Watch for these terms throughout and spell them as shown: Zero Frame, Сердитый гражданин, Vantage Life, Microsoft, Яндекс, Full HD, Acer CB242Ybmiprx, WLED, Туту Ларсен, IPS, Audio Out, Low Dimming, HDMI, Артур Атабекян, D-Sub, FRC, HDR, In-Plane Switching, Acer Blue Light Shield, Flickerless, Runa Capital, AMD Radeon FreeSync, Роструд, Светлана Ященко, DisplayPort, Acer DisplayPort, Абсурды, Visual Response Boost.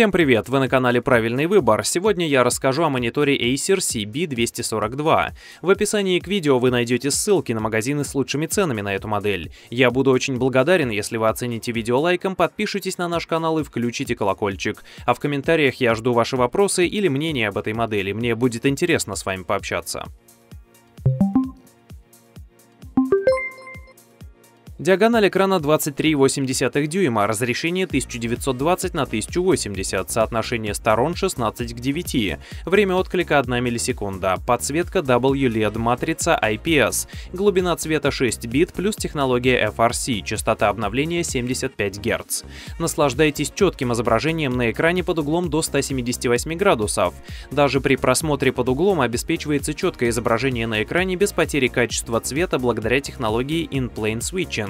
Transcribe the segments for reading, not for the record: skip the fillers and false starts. Всем привет! Вы на канале Правильный Выбор. Сегодня я расскажу о мониторе Acer CB242. В описании к видео вы найдете ссылки на магазины с лучшими ценами на эту модель. Я буду очень благодарен, если вы оцените видео лайком, подпишитесь на наш канал и включите колокольчик. А в комментариях я жду ваши вопросы или мнения об этой модели, мне будет интересно с вами пообщаться. Диагональ экрана 23,8 дюйма, разрешение 1920 на 1080, соотношение сторон 16 к 9, время отклика 1 миллисекунда, подсветка WLED матрица IPS, глубина цвета 6 бит плюс технология FRC, частота обновления 75 Гц. Наслаждайтесь четким изображением на экране под углом до 178 градусов. Даже при просмотре под углом обеспечивается четкое изображение на экране без потери качества цвета благодаря технологии In-Plane Switching.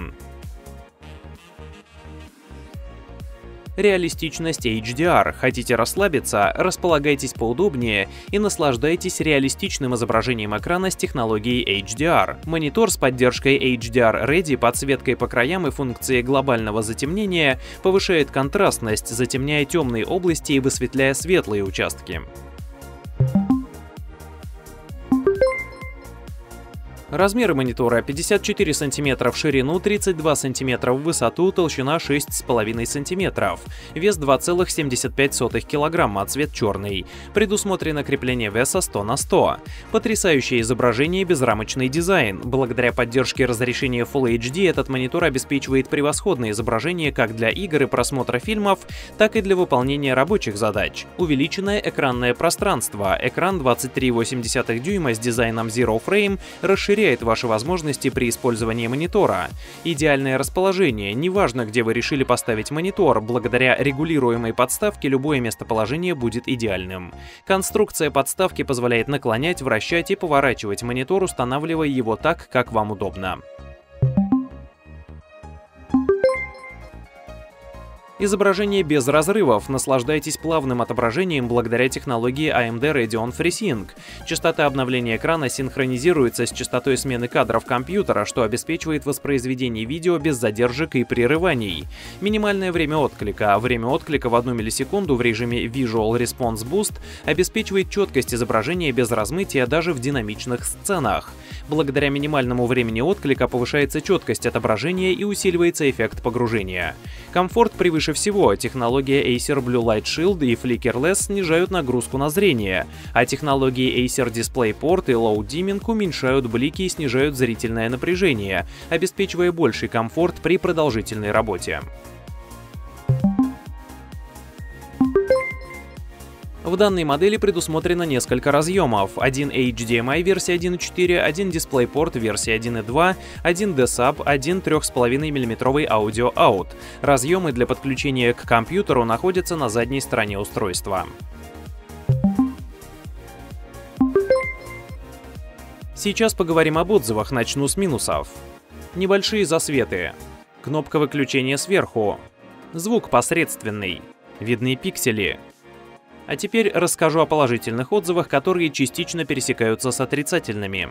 Реалистичность HDR. Хотите расслабиться? Располагайтесь поудобнее и наслаждайтесь реалистичным изображением экрана с технологией HDR. Монитор с поддержкой HDR Ready, подсветкой по краям и функцией глобального затемнения повышает контрастность, затемняя темные области и высветляя светлые участки. Размеры монитора: 54 см в ширину, 32 см в высоту, толщина 6,5 см, вес 2,75 кг, цвет черный. Предусмотрено крепление веса 100 на 100. Потрясающее изображение и безрамочный дизайн. Благодаря поддержке разрешения Full HD этот монитор обеспечивает превосходное изображение как для игр и просмотра фильмов, так и для выполнения рабочих задач. Увеличенное экранное пространство. Экран 23,8 дюйма с дизайном Zero Frame расширяет ваши возможности при использовании монитора. Идеальное расположение. Неважно, где вы решили поставить монитор, благодаря регулируемой подставке любое местоположение будет идеальным. Конструкция подставки позволяет наклонять, вращать и поворачивать монитор, устанавливая его так, как вам удобно. Изображение без разрывов. Наслаждайтесь плавным отображением благодаря технологии AMD Radeon FreeSync. Частота обновления экрана синхронизируется с частотой смены кадров компьютера, что обеспечивает воспроизведение видео без задержек и прерываний. Минимальное время отклика. Время отклика в 1 миллисекунду в режиме Visual Response Boost обеспечивает четкость изображения без размытия даже в динамичных сценах. Благодаря минимальному времени отклика повышается четкость отображения и усиливается эффект погружения. Комфорт превыше всего. Технология Acer Blue Light Shield и Flickerless снижают нагрузку на зрение, а технологии Acer DisplayPort и Low Dimming уменьшают блики и снижают зрительное напряжение, обеспечивая больший комфорт при продолжительной работе. В данной модели предусмотрено несколько разъемов: один HDMI версия 1.4, один DisplayPort версия 1.2, один D-Sub, один 3,5 мм Audio Out. Разъемы для подключения к компьютеру находятся на задней стороне устройства. Сейчас поговорим об отзывах, начну с минусов. Небольшие засветы. Кнопка выключения сверху. Звук посредственный. Видны пиксели. А теперь расскажу о положительных отзывах, которые частично пересекаются с отрицательными.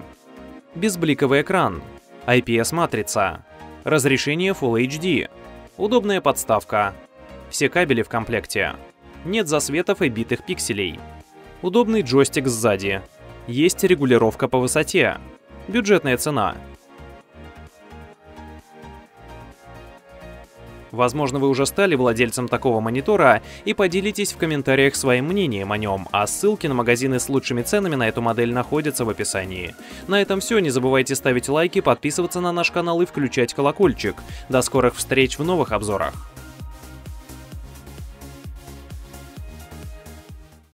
Безбликовый экран. IPS-матрица. Разрешение Full HD. Удобная подставка. Все кабели в комплекте. Нет засветов и битых пикселей. Удобный джойстик сзади. Есть регулировка по высоте. Бюджетная цена. Возможно, вы уже стали владельцем такого монитора и поделитесь в комментариях своим мнением о нем, а ссылки на магазины с лучшими ценами на эту модель находятся в описании. На этом все, не забывайте ставить лайки, подписываться на наш канал и включать колокольчик. До скорых встреч в новых обзорах!